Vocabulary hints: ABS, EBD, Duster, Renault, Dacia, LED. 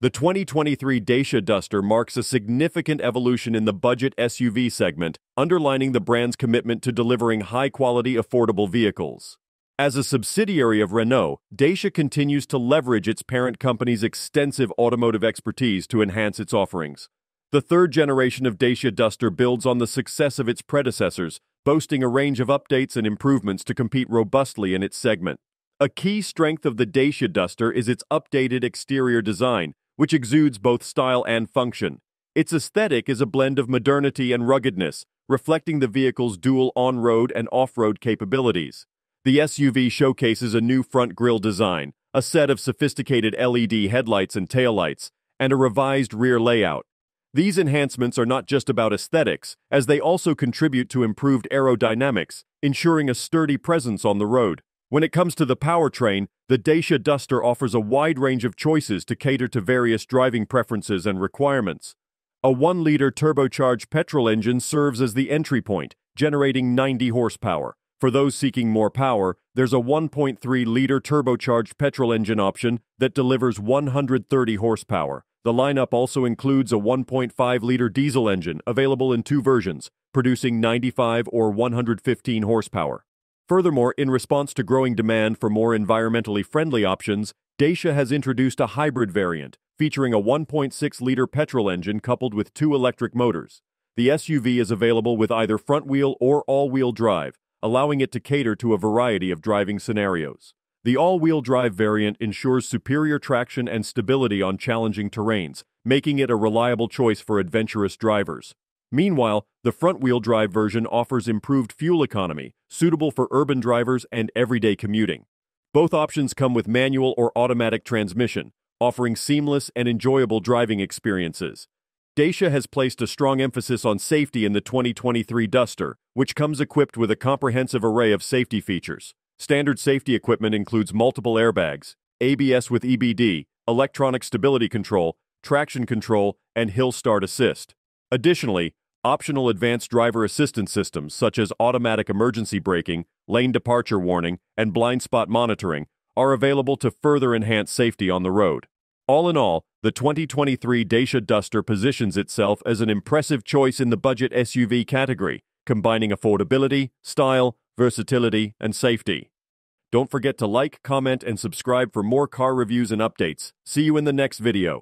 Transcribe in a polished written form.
The 2023 Dacia Duster marks a significant evolution in the budget SUV segment, underlining the brand's commitment to delivering high-quality, affordable vehicles. As a subsidiary of Renault, Dacia continues to leverage its parent company's extensive automotive expertise to enhance its offerings. The third generation of Dacia Duster builds on the success of its predecessors, boasting a range of updates and improvements to compete robustly in its segment. A key strength of the Dacia Duster is its updated exterior design, which exudes both style and function. Its aesthetic is a blend of modernity and ruggedness, reflecting the vehicle's dual on-road and off-road capabilities. The SUV showcases a new front grille design, a set of sophisticated LED headlights and taillights, and a revised rear layout. These enhancements are not just about aesthetics, as they also contribute to improved aerodynamics, ensuring a sturdy presence on the road. When it comes to the powertrain, the Dacia Duster offers a wide range of choices to cater to various driving preferences and requirements. A 1-liter turbocharged petrol engine serves as the entry point, generating 90 horsepower. For those seeking more power, there's a 1.3-liter turbocharged petrol engine option that delivers 130 horsepower. The lineup also includes a 1.5-liter diesel engine, available in two versions, producing 95 or 115 horsepower. Furthermore, in response to growing demand for more environmentally friendly options, Dacia has introduced a hybrid variant, featuring a 1.6-liter petrol engine coupled with two electric motors. The SUV is available with either front-wheel or all-wheel drive, allowing it to cater to a variety of driving scenarios. The all-wheel drive variant ensures superior traction and stability on challenging terrains, making it a reliable choice for adventurous drivers. Meanwhile, the front-wheel drive version offers improved fuel economy, suitable for urban drivers and everyday commuting. Both options come with manual or automatic transmission, offering seamless and enjoyable driving experiences. Dacia has placed a strong emphasis on safety in the 2023 Duster, which comes equipped with a comprehensive array of safety features. Standard safety equipment includes multiple airbags, ABS with EBD, electronic stability control, traction control, and hill start assist. Additionally, optional advanced driver assistance systems such as automatic emergency braking, lane departure warning, and blind spot monitoring are available to further enhance safety on the road. All in all, the 2023 Dacia Duster positions itself as an impressive choice in the budget SUV category, combining affordability, style, versatility, and safety. Don't forget to like, comment, and subscribe for more car reviews and updates. See you in the next video.